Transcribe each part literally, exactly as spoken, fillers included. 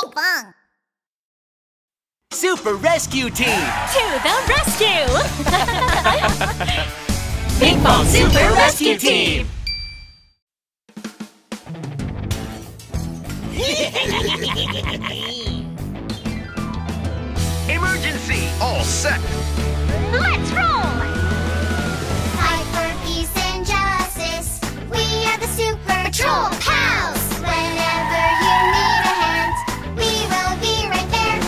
Pinkfong! Super Rescue Team! To the rescue! Pinkfong Super Rescue Team! Emergency! All set! Let's roll! Fight for peace and justice. We are the Super Patrol Pals! Whenever you need a hand, we will be right there.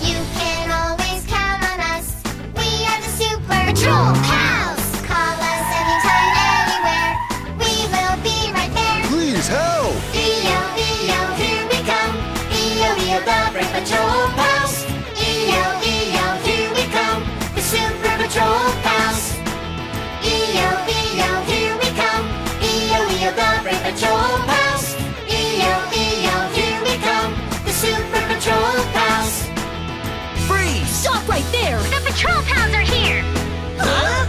You can always count on us. We are the Super Patrol Pals! Call us anytime, anywhere. We will be right there. Please help! E O E O, here we come. E O E O, the brave Patrol Pals. E O E O, here we come. The Super Patrol Pals. E O E O, here we come. E O E O, the brave Patrol Pals. E O E O, here we come. The Super Patrol Pals. Freeze! Stop right there! The Patrol Pals are here! Huh?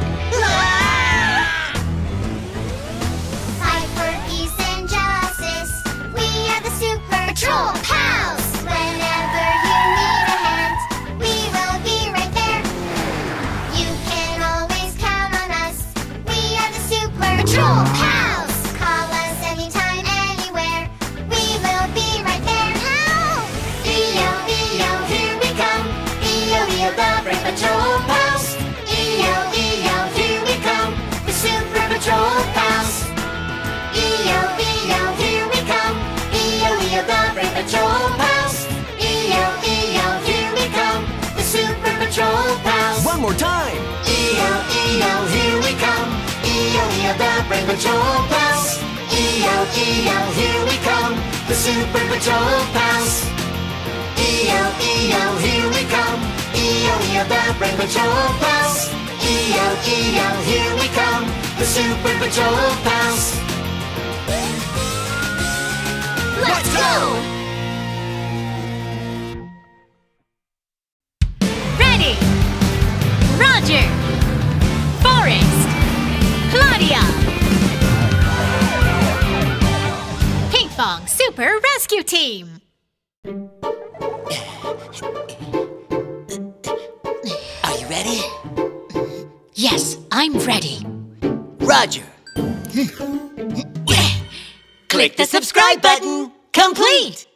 Fight for peace and justice. We are the Super Patrol Pals. Whenever you need a hand, we will be right there. You can always count on us. We are the Super Patrol Pals. Call us anytime, anywhere. We will be right there. Help! E O E O, here we come. E O E O, the brave Patrol Pals. E O E O, here we come. The Super Patrol Pals. E O E O, here we come. E O E O, the brave Patrol Pals. E O E O, here we come. The Super Patrol Pals. One more time! E O E O, here we come. E O E O, the brave Patrol Pals. E O E O, here we come. The Super Patrol Pals. E O E O, here we come. E O E O, the brave Patrol Pals. E O E O, here we come. The Super Patrol Pals. Let's go! Ready! Roger! Forrest! Claudia! Pinkfong Super Rescue Team! Are you ready? Yes, I'm ready. Roger! Click the subscribe button! Complete!